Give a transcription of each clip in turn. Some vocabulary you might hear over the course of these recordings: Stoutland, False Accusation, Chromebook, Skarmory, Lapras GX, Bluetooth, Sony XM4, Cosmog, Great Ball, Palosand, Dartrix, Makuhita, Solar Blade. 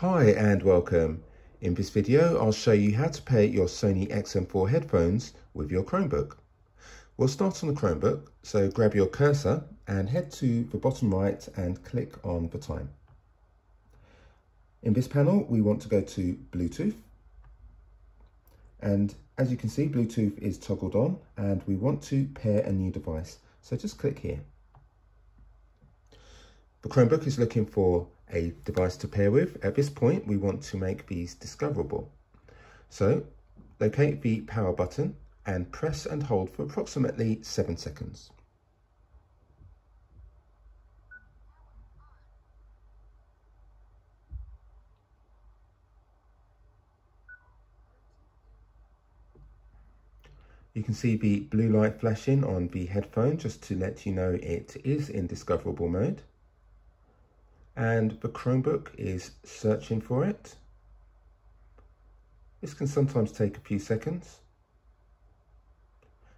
Hi and welcome. In this video, I'll show you how to pair your Sony XM4 headphones with your Chromebook. We'll start on the Chromebook, so grab your cursor and head to the bottom right and click on the time. In this panel, we want to go to Bluetooth. And as you can see, Bluetooth is toggled on and we want to pair a new device. So just click here. The Chromebook is looking for a device to pair with. At this point, we want to make these discoverable. So locate the power button and press and hold for approximately 7 seconds. You can see the blue light flashing on the headphone just to let you know it is in discoverable mode. And the Chromebook is searching for it. This can sometimes take a few seconds.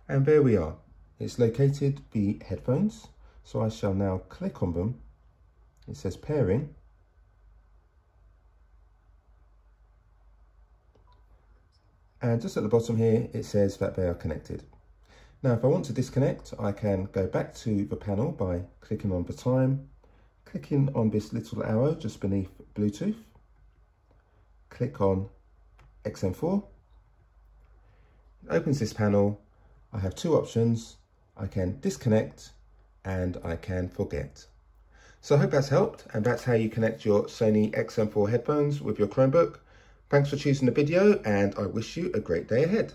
And there we are. It's located the headphones. So I shall now click on them. It says pairing. And just at the bottom here, it says that they are connected. Now, if I want to disconnect, I can go back to the panel by clicking on the time, clicking on this little arrow just beneath Bluetooth, click on XM4, it opens this panel. I have two options. I can disconnect and I can forget. So I hope that's helped, and that's how you connect your Sony XM4 headphones with your Chromebook. Thanks for choosing the video, and I wish you a great day ahead.